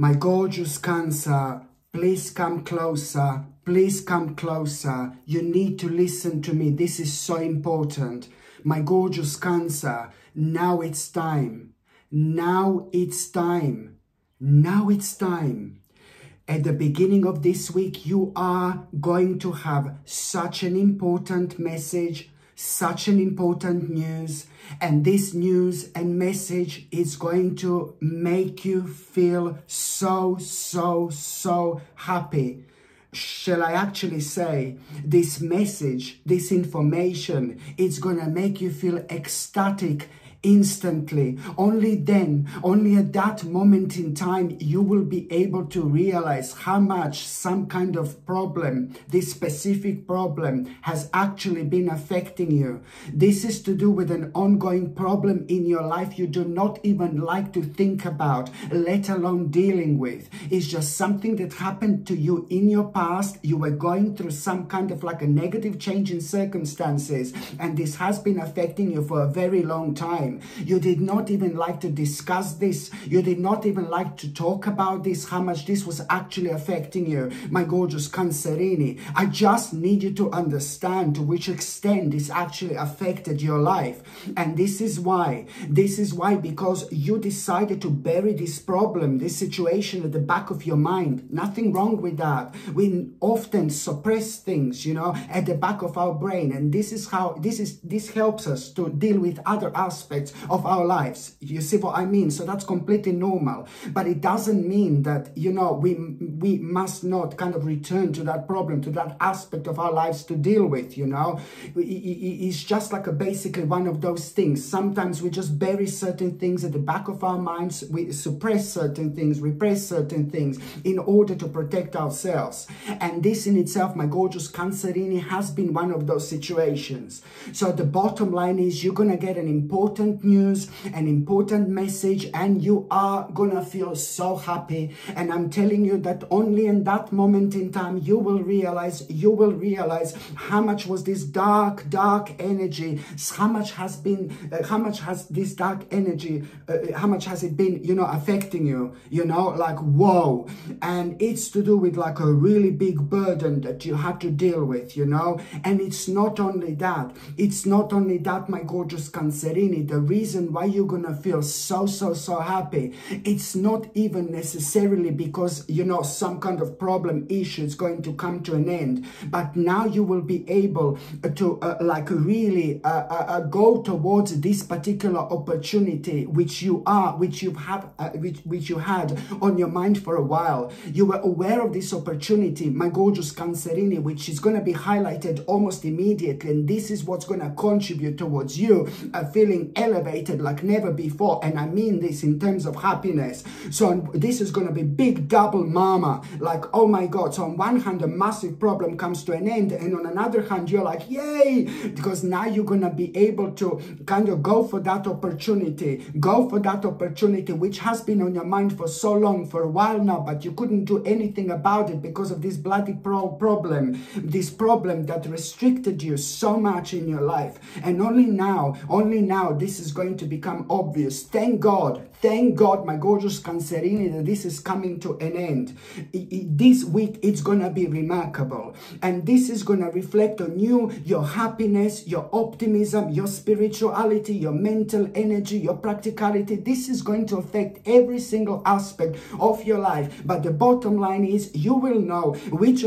My gorgeous Cancer, please come closer. Please come closer. You need to listen to me. This is so important. My gorgeous Cancer, now it's time. Now it's time. Now it's time. At the beginning of this week, you are going to have such an important message, such an important news, and this news and message is going to make you feel so happy. Shall I actually say, this message, this information, it's gonna make you feel ecstatic instantly. Only then, only at that moment in time, you will be able to realize how much some kind of problem, this specific problem, has actually been affecting you. This is to do with an ongoing problem in your life you do not even like to think about, let alone dealing with. It's just something that happened to you in your past. You were going through some kind of like a negative change in circumstances, and this has been affecting you for a very long time. You did not even like to discuss this. You did not even like to talk about this, how much this was actually affecting you. My gorgeous Cancerini, I just need you to understand to which extent this actually affected your life. And this is why, because you decided to bury this problem, this situation at the back of your mind. Nothing wrong with that. We often suppress things, you know, at the back of our brain. And this helps us to deal with other aspects of our lives. You see what I mean? So that's completely normal, but it doesn't mean that, you know, we must not kind of return to that problem, to that aspect of our lives to deal with, you know. It's just like a basically one of those things. Sometimes we just bury certain things at the back of our minds. We suppress certain things, repress certain things in order to protect ourselves. And this in itself, my gorgeous Cancerini, has been one of those situations. So the bottom line is, you're going to get an important news, an important message, and you are gonna feel so happy. And I'm telling you that only in that moment in time you will realize how much was this dark energy, how much has it been, you know, affecting you, you know, like, whoa. And it's to do with like a really big burden that you had to deal with, you know. And it's not only that, my gorgeous Cancerini, the reason why you're gonna feel so happy, it's not even necessarily because, you know, some kind of problem, issue is going to come to an end, but now you will be able to go towards this particular opportunity which you had on your mind for a while. You were aware of this opportunity, my gorgeous Cancerini, which is going to be highlighted almost immediately, and this is what's going to contribute towards you feeling elevated like never before. And I mean this in terms of happiness. So this is going to be big double mama, like, oh my god. So on one hand, a massive problem comes to an end, and on another hand, you're like, yay, because now you're going to be able to kind of go for that opportunity which has been on your mind for so long, for a while now, but you couldn't do anything about it because of this bloody problem that restricted you so much in your life. And only now this is going to become obvious. Thank God, my gorgeous Cancerini, that this is coming to an end. This week, it's going to be remarkable. And this is going to reflect on you, your happiness, your optimism, your spirituality, your mental energy, your practicality. This is going to affect every single aspect of your life. But the bottom line is, you will know which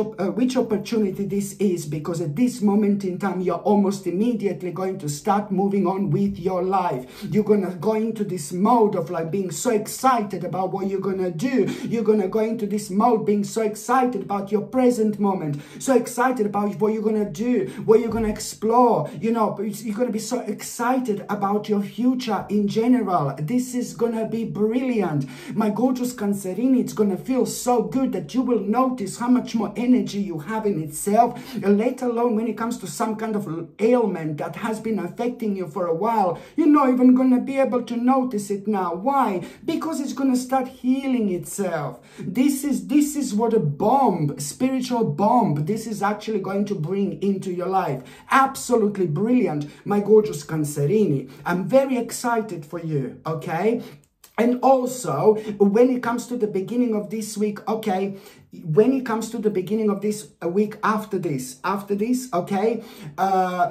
opportunity this is, because at this moment in time, you're almost immediately going to start moving on with your life. You're going to go into this mode of like being so excited about what you're going to do. You're going to go into this mode being so excited about your present moment, so excited about what you're going to do, what you're going to explore, you know. You're going to be so excited about your future in general. This is going to be brilliant. My gorgeous Cancerini, it's going to feel so good that you will notice how much more energy you have in itself, let alone when it comes to some kind of ailment that has been affecting you for a while. You're not even going to be able to notice it now. Why? Because it's going to start healing itself. This is what a bomb, spiritual bomb, this is actually going to bring into your life. Absolutely brilliant, my gorgeous Cancerini. I'm very excited for you, okay? And also, when it comes to the beginning of this week, okay, when it comes to the beginning of this week after this, okay,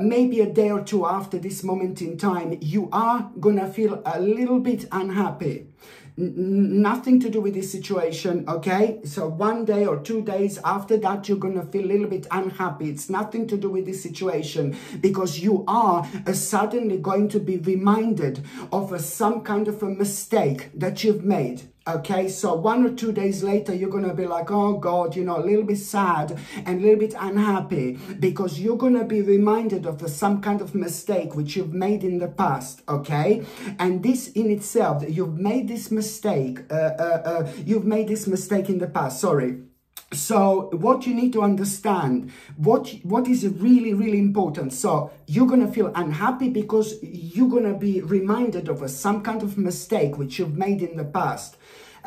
maybe a day or two after this moment in time, you are gonna feel a little bit unhappy. Nothing to do with this situation, okay? So 1 day or 2 days after that, you're gonna feel a little bit unhappy. It's nothing to do with this situation, because you are suddenly going to be reminded of some kind of a mistake that you've made. Okay, so 1 or 2 days later, you're going to be like, oh God, you know, a little bit sad and a little bit unhappy, because you're going to be reminded of some kind of mistake which you've made in the past. Okay, and this in itself, you've made this mistake, in the past, sorry. So what you need to understand, what is really, really important. So you're going to feel unhappy because you're going to be reminded of some kind of mistake which you've made in the past.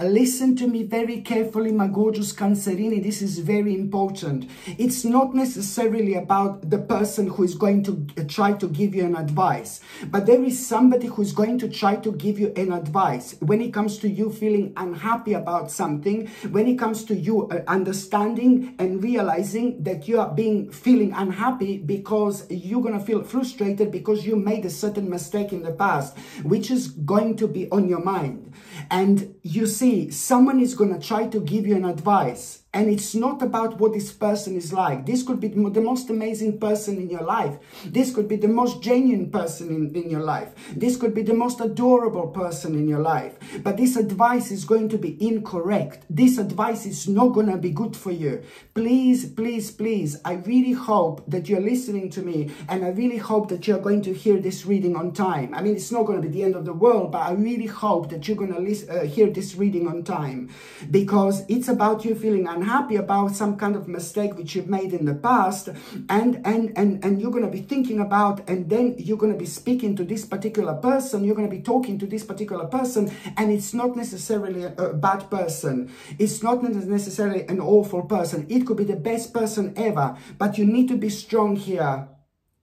Listen to me very carefully, my gorgeous Cancerini. This is very important. It's not necessarily about the person who is going to try to give you an advice, but there is somebody who's going to try to give you an advice when it comes to you feeling unhappy about something, when it comes to you understanding and realizing that you are feeling unhappy because you're going to feel frustrated because you made a certain mistake in the past, which is going to be on your mind. And you see, someone is going to try to give you an advice. And it's not about what this person is like. This could be the most amazing person in your life. This could be the most genuine person in your life. This could be the most adorable person in your life. But this advice is going to be incorrect. This advice is not going to be good for you. Please, please, please, I really hope that you're listening to me, and I really hope that you're going to hear this reading on time. I mean, it's not going to be the end of the world, but I really hope that you're going to hear this reading on time, because it's about you feeling unhappy about some kind of mistake which you've made in the past, and you're going to be thinking about, and then you're going to be speaking to this particular person, you're going to be talking to this particular person, and it's not necessarily a bad person, it's not necessarily an awful person, it could be the best person ever, but you need to be strong here.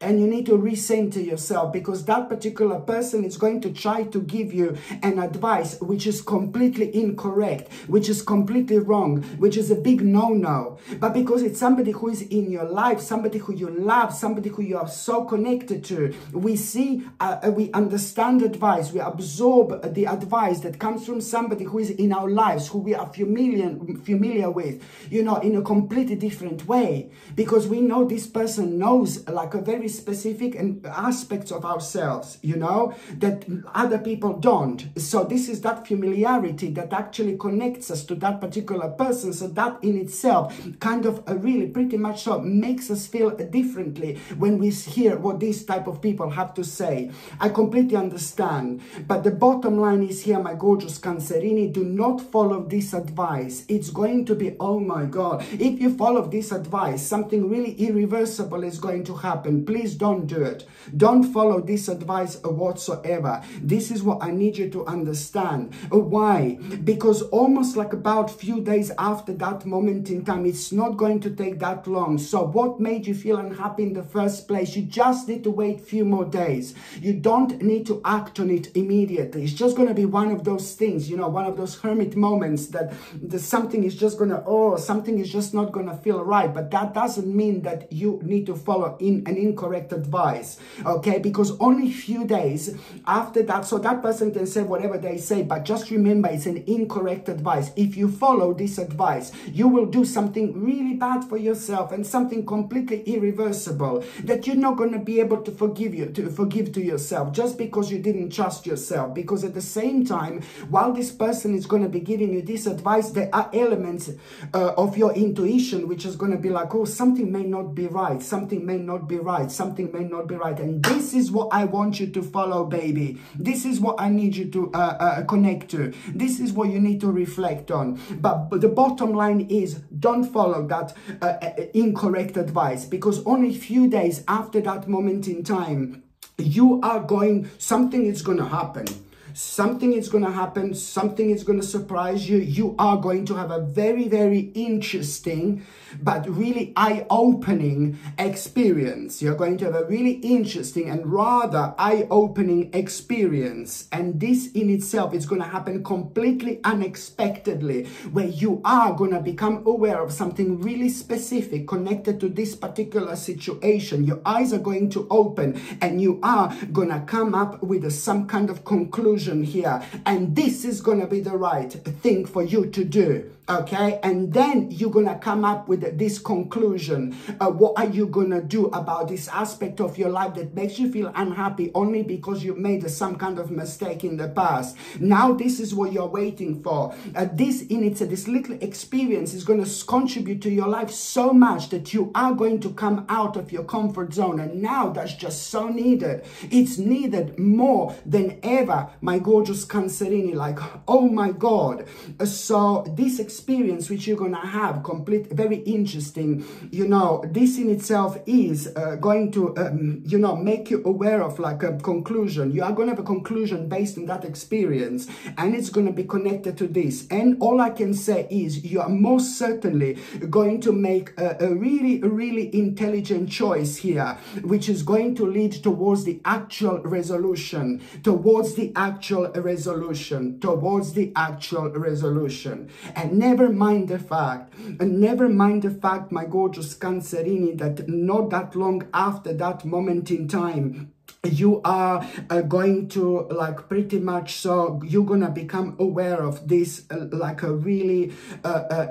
And you need to recenter yourself, because that particular person is going to try to give you an advice which is completely incorrect, which is completely wrong, which is a big no-no. But because it's somebody who is in your life, somebody who you love, somebody who you are so connected to, we see, we understand advice, we absorb the advice that comes from somebody who is in our lives, who we are familiar with, you know, in a completely different way. Because we know this person knows like a very specific and aspects of ourselves, you know, that other people don't. So this is that familiarity that actually connects us to that particular person. So that in itself kind of really pretty much so makes us feel differently when we hear what these type of people have to say. I completely understand, but the bottom line is here, my gorgeous Cancerini, do not follow this advice. It's going to be, oh my God, if you follow this advice, something really irreversible is going to happen. Please don't do it. Don't follow this advice whatsoever. This is what I need you to understand. Why? Because almost like about few days after that moment in time, it's not going to take that long. So what made you feel unhappy in the first place? You just need to wait few more days. You don't need to act on it immediately. It's just going to be one of those things, you know, one of those hermit moments that something is just going to, oh, something is just not going to feel right. But that doesn't mean that you need to follow in an incorrect advice, okay? Because only few days after that, so that person can say whatever they say, but just remember, it's an incorrect advice. If you follow this advice, you will do something really bad for yourself, and something completely irreversible that you're not going to be able to forgive to yourself, just because you didn't trust yourself. Because at the same time, while this person is going to be giving you this advice, there are elements of your intuition which is going to be like, oh, something may not be right, something may not be right, something may not be right. And this is what I want you to follow, baby. This is what I need you to connect to. This is what you need to reflect on. But the bottom line is, don't follow that incorrect advice, because only a few days after that moment in time, something is going to happen. Something is going to happen. Something is going to surprise you. You are going to have a very, very interesting, but really eye-opening experience. You're going to have a really interesting and rather eye-opening experience. And this in itself is going to happen completely unexpectedly, where you are going to become aware of something really specific connected to this particular situation. Your eyes are going to open and you are going to come up with some kind of conclusion here. And this is going to be the right thing for you to do. Okay, and then you're going to come up with this conclusion. What are you going to do about this aspect of your life that makes you feel unhappy only because you made some kind of mistake in the past? Now this is what you're waiting for. This little experience is going to contribute to your life so much that you are going to come out of your comfort zone. And now that's just so needed. It's needed more than ever, my gorgeous Cancerini, like, oh my God. So this experience which you're gonna have, complete, very interesting, you know, this in itself is going to you know, make you aware of like a conclusion. You are gonna have a conclusion based on that experience, and it's gonna be connected to this. And all I can say is you are most certainly going to make a really, really intelligent choice here, which is going to lead towards the actual resolution, towards the actual resolution. And never mind the fact, my gorgeous Cancerini, that not that long after that moment in time, you are going to, like, pretty much, so you're going to become aware of this like a really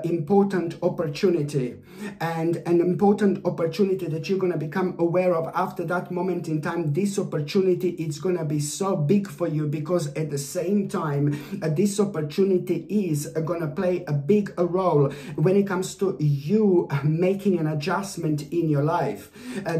important opportunity, and an important opportunity that you're going to become aware of after that moment in time. This opportunity, it's going to be so big for you, because at the same time, this opportunity is going to play a big role when it comes to you making an adjustment in your life.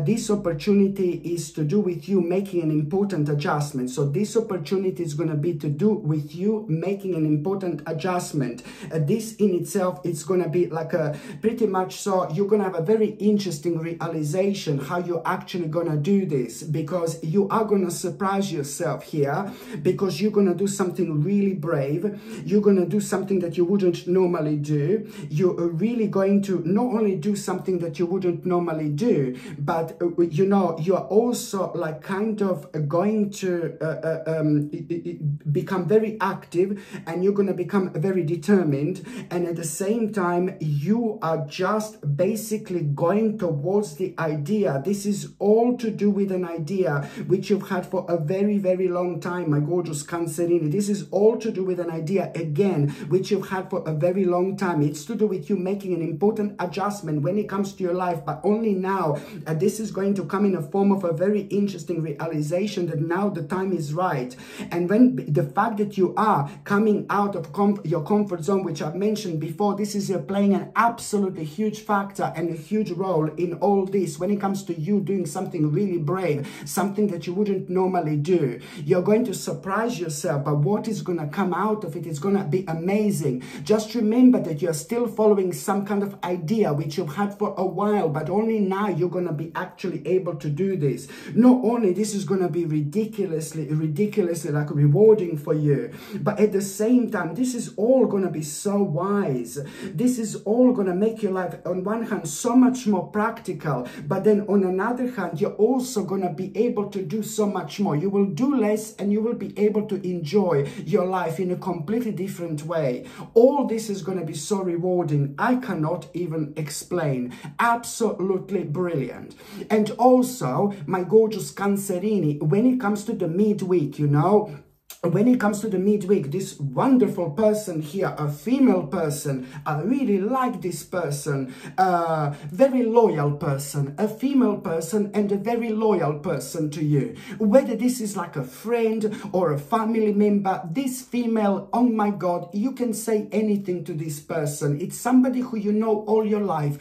This opportunity is to do with you making an important adjustment. So this opportunity is going to be to do with you making an important adjustment. This in itself, it's going to be like a pretty much, so you're going to have a very interesting realization how you're actually going to do this, because you are going to surprise yourself here, because you're going to do something really brave. You're going to do something that you wouldn't normally do. You're really going to not only do something that you wouldn't normally do, but you know, you're also like kind of going to become very active, and you're going to become very determined, and at the same time you are just basically going towards the idea. This is all to do with an idea which you've had for a very, very long time, my gorgeous Cancerini. This is all to do with an idea, again, which you've had for a very long time. It's to do with you making an important adjustment when it comes to your life, but only now this is going to come in a form of a very interesting realization that now the time is right. And when the fact that you are coming out of your comfort zone, which I've mentioned before, this is playing an absolutely huge factor and a huge role in all this when it comes to you doing something really brave, something that you wouldn't normally do. You're going to surprise yourself, but what is going to come out of it is going to be amazing. Just remember that you're still following some kind of idea which you've had for a while, but only now you're going to be actually able to do this. Not only this is going to be ridiculously like rewarding for you, but at the same time, this is all going to be so wise. This is all going to make your life on one hand so much more practical, but then on another hand, you're also going to be able to do so much more. You will do less and you will be able to enjoy your life in a completely different way. All this is going to be so rewarding. I cannot even explain. Absolutely brilliant. And also, my gorgeous Cancerini, when it comes to the midweek, you know, when it comes to the midweek, this wonderful person here, a female person, I really like this person, very loyal person, a female person and a very loyal person to you. Whether this is like a friend or a family member, this female, oh my God, you can say anything to this person. It's somebody who you know all your life,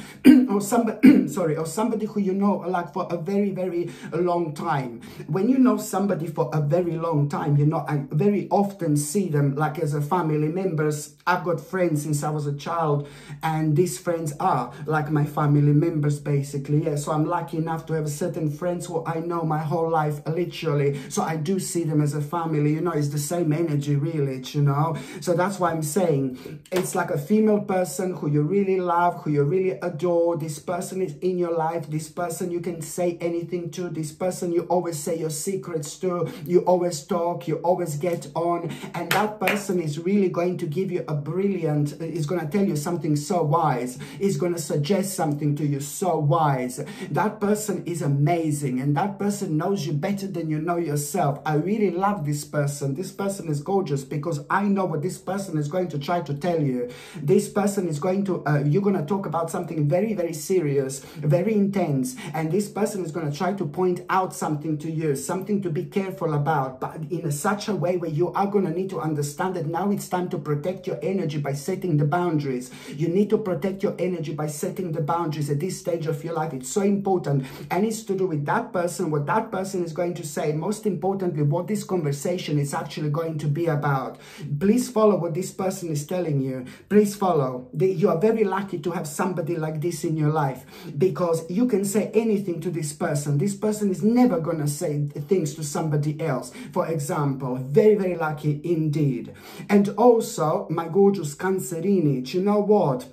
or somebody, sorry, or somebody who you know like for a very, very long time. When you know somebody for a very long time, you know, very often see them like as a family members. I've got friends since I was a child, and these friends are like my family members, basically. Yeah, so I'm lucky enough to have certain friends who I know my whole life, literally. So I do see them as a family, you know, it's the same energy, really, you know. So that's why I'm saying it's like a female person who you really love, who you really adore. This person is in your life. This person you can say anything to. This person you always say your secrets to. You always talk. You always get on. And that person is really going to give you a brilliant, is going to tell you something so wise. Is going to suggest something to you so wise. That person is amazing. And that person knows you better than you know yourself. I really love this person. This person is gorgeous because I know what this person is going to try to tell you. This person is going to, you're going to talk about something very, very serious, very intense. And this person is going to try to point out something to you, something to be careful about, but in such a way where you are going to need to understand that now it's time to protect your energy by setting the boundaries. You need to protect your energy by setting the boundaries at this stage of your life. It's so important. And it's to do with that person, what that person is going to say. Most importantly, what this conversation is actually going to be about. Please follow what this person is telling you. Please follow. You are very lucky to have somebody like this in your life, because you can say anything to this person. This person is never going to say things to somebody else, for example. Very, very lucky indeed. And also, my gorgeous Cancerini, you know what?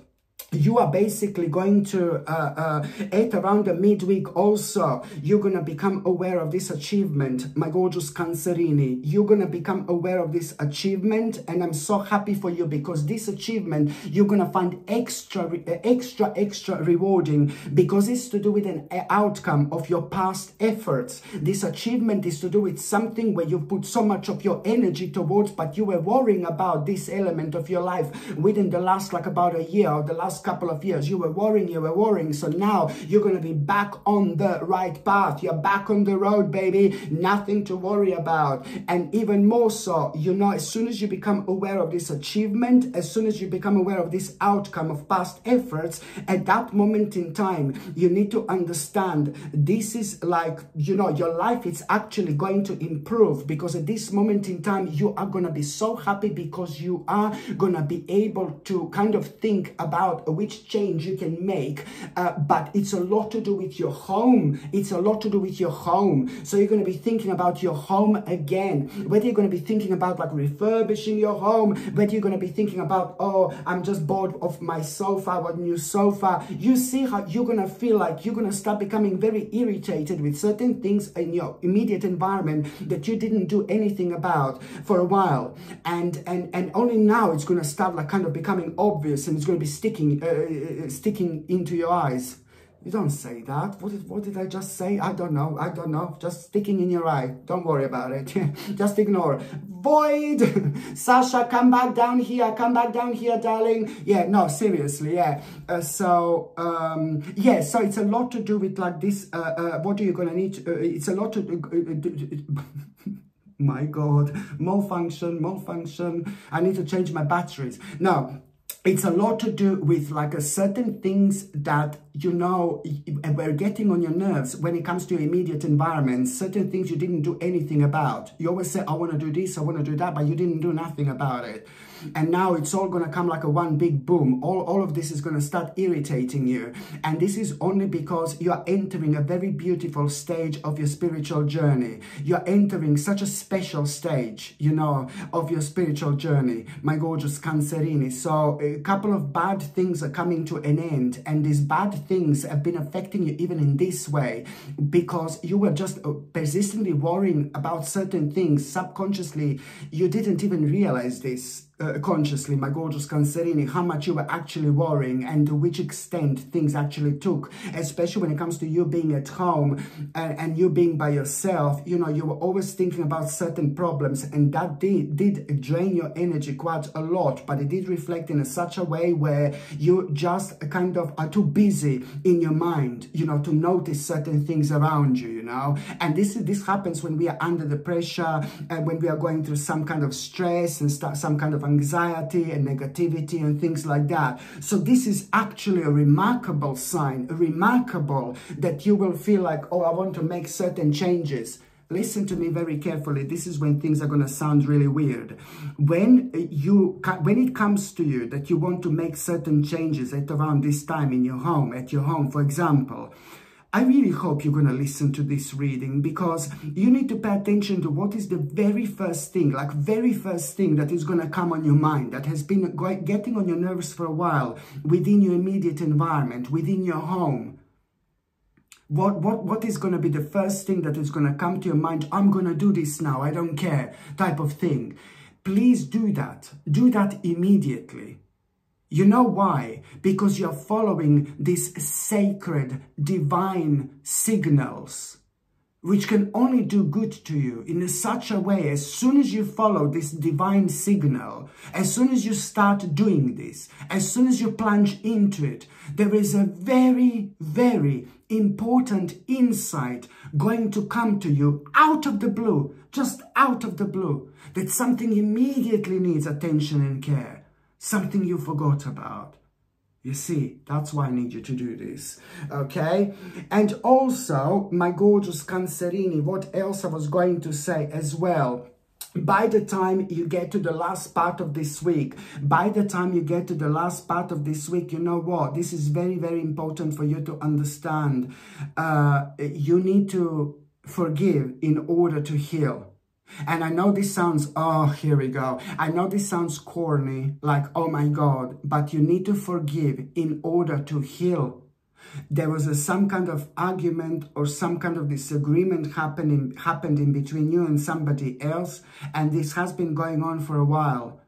You are basically going to, at around the midweek also, you're going to become aware of this achievement, my gorgeous Cancerini. You're going to become aware of this achievement, and I'm so happy for you, because this achievement, you're going to find extra rewarding, because it's to do with an outcome of your past efforts. This achievement is to do with something where you put so much of your energy towards, but you were worrying about this element of your life within the last, like about a year, or the last couple of years. You were worrying. So now you're going to be back on the right path. You're back on the road, baby. Nothing to worry about. And even more so, you know, as soon as you become aware of this achievement, as soon as you become aware of this outcome of past efforts, at that moment in time, you need to understand this is like, you know, your life is actually going to improve, because at this moment in time, you are going to be so happy, because you are going to be able to kind of think about which change you can make, but it's a lot to do with your home. It's a lot to do with your home. So you're going to be thinking about your home again, whether you're going to be thinking about like refurbishing your home, whether you're going to be thinking about, oh, I'm just bored of my sofa, what new sofa. You see how you're going to feel like you're going to start becoming very irritated with certain things in your immediate environment that you didn't do anything about for a while, and only now it's going to start like kind of becoming obvious, and it's going to be sticking into your eyes. You don't say that. What did I just say? I don't know. Just sticking in your eye. Don't worry about it. Just ignore. Void. Sasha, come back down here. Come back down here, darling. Yeah, no, seriously, yeah. Yeah, so it's a lot to do with like this. What are you going to need? It's a lot to do... My God. Malfunction. I need to change my batteries. No. It's a lot to do with like a certain things that, you know, we're getting on your nerves when it comes to your immediate environment. Certain things you didn't do anything about. You always say, I want to do this, I want to do that, but you didn't do nothing about it. And now it's all going to come like a one big boom. All of this is going to start irritating you. And this is only because you are entering a very beautiful stage of your spiritual journey. You're entering such a special stage, you know, of your spiritual journey, my gorgeous Cancerini. So a couple of bad things are coming to an end. And these bad things have been affecting you even in this way, because you were just persistently worrying about certain things subconsciously. You didn't even realize this. Consciously, my gorgeous Cancerini, how much you were actually worrying and to which extent things actually took, especially when it comes to you being at home and you being by yourself. You know, you were always thinking about certain problems, and that did drain your energy quite a lot, but it did reflect in such a way where you just kind of are too busy in your mind, you know, to notice certain things around you, you know. And this happens when we are under the pressure and when we are going through some kind of stress and some kind of anxiety and negativity and things like that. So this is actually a remarkable sign, remarkable, that you will feel like, oh, I want to make certain changes. listen to me very carefully. This is when things are going to sound really weird. When it comes to you that you want to make certain changes at around this time in your home, for example, I really hope you're going to listen to this reading, because you need to pay attention to what is the very first thing, like very first thing that is going to come on your mind, that has been getting on your nerves for a while within your immediate environment, within your home. What is going to be the first thing that is going to come to your mind? I'm going to do this now, I don't care, type of thing. Please do that. Do that immediately. You know why? Because you're following these sacred, divine signals, which can only do good to you in such a way. As soon as you follow this divine signal, as soon as you start doing this, as soon as you plunge into it, there is a very, very important insight going to come to you out of the blue, just out of the blue, that something immediately needs attention and care. Something you forgot about. You see, that's why I need you to do this, okay? And also, my gorgeous Cancerini, what else I was going to say as well, by the time you get to the last part of this week, you know what? This is very, very important for you to understand. You need to forgive in order to heal. And I know this sounds, oh, here we go. I know this sounds corny, like, oh my God, but you need to forgive in order to heal. There was some kind of argument or some kind of disagreement happened in between you and somebody else. And this has been going on for a while.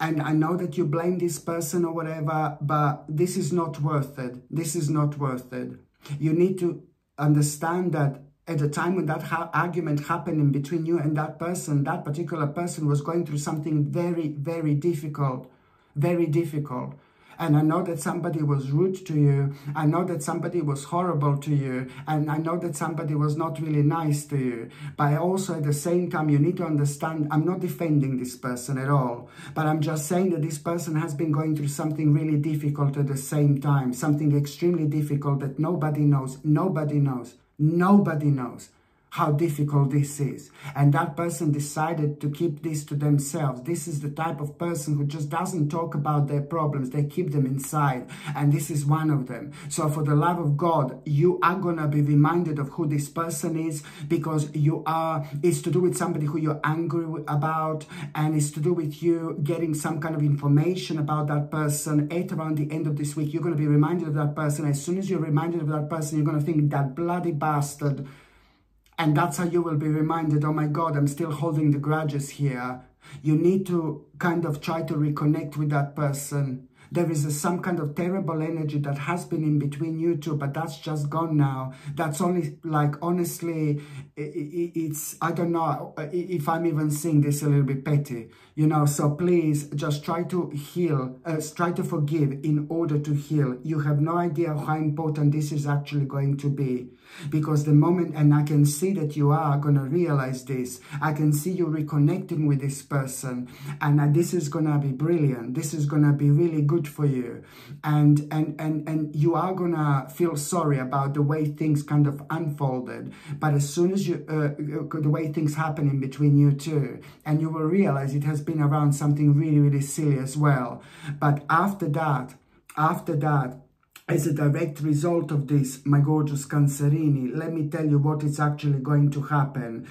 And I know that you blame this person or whatever, but this is not worth it. This is not worth it. You need to understand that at the time when that argument happened in between you and that person, that particular person was going through something very, very difficult, And I know that somebody was rude to you. I know that somebody was horrible to you. And I know that somebody was not really nice to you. But also at the same time, you need to understand, I'm not defending this person at all. But I'm just saying that this person has been going through something really difficult at the same time. Something extremely difficult that nobody knows. Nobody knows how difficult this is. And that person decided to keep this to themselves. This is the type of person who just doesn't talk about their problems. They keep them inside. And this is one of them. So for the love of God, you are going to be reminded of who this person is, because you are, it's to do with somebody who you're angry about, and it's to do with you getting some kind of information about that person. At around the end of this week, you're going to be reminded of that person. As soon as you're reminded of that person, you're going to think, that bloody bastard. And that's how you will be reminded, oh my God, I'm still holding the grudges here. You need to kind of try to reconnect with that person. There is some kind of terrible energy that has been in between you two, but that's just gone now. That's only, like, honestly, it's, I don't know if I'm even saying this a little bit petty, you know, so please just try to heal, try to forgive in order to heal. You have no idea how important this is actually going to be, because the moment, and I can see that you are going to realize this, I can see you reconnecting with this person, and this is going to be brilliant. This is going to be really good for you, and you are gonna feel sorry about the way things kind of unfolded, but as soon as you the way things happen in between you two, and you will realize it has been around something really, really silly as well. But after that, as a direct result of this, my gorgeous Cancerini, let me tell you what is actually going to happen.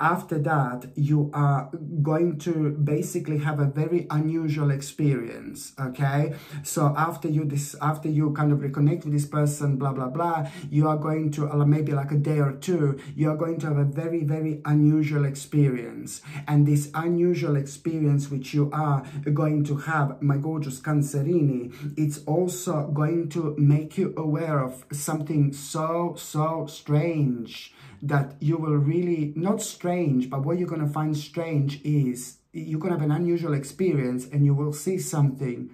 After that, you are going to basically have a very unusual experience, okay? So after you kind of reconnect with this person, blah, blah, blah, you are going to, maybe like a day or two, you are going to have a very, very unusual experience. And this unusual experience which you are going to have, my gorgeous Cancerini, it's also going to make you aware of something so, so strange that you will really, not strange, but what you're going to find strange is you're going to have an unusual experience and you will see something.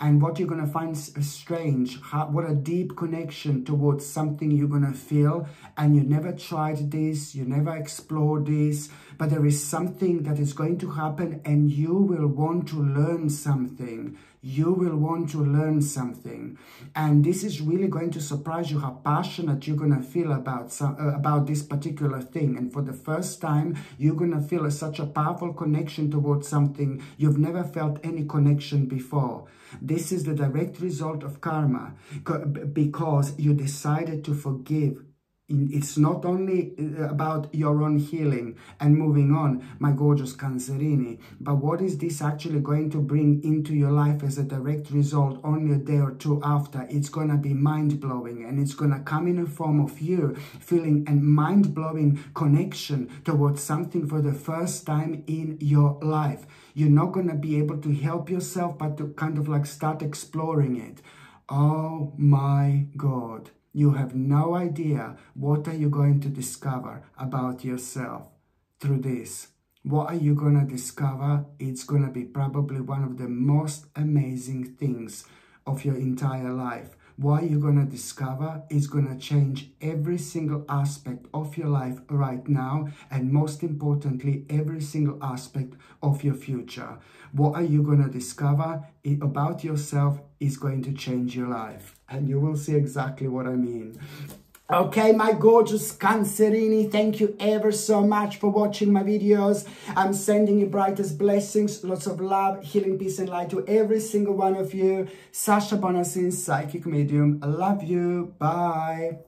And what you're going to find strange, what a deep connection towards something you're going to feel. And you never tried this, you never explored this, but there is something that is going to happen and you will want to learn something. you will want to learn something. And this is really going to surprise you how passionate you're going to feel about this particular thing. And for the first time, you're going to feel such a powerful connection towards something you've never felt any connection before. This is the direct result of karma, because you decided to forgive. It's not only about your own healing and moving on, my gorgeous Cancerini, but what is this actually going to bring into your life as a direct result only a day or two after? It's going to be mind-blowing, and it's going to come in a form of you feeling a mind-blowing connection towards something for the first time in your life. You're not going to be able to help yourself, but to kind of like start exploring it. Oh my God. You have no idea what are you going to discover about yourself through this. What are you going to discover? It's going to be probably one of the most amazing things of your entire life. What you're going to discover is going to change every single aspect of your life right now, and most importantly, every single aspect of your future. What are you going to discover about yourself is going to change your life, and you will see exactly what I mean. Okay, my gorgeous Cancerini, thank you ever so much for watching my videos. I'm sending you brightest blessings, lots of love, healing, peace, and light to every single one of you. Sasha Bonasin, psychic medium. I love you. Bye.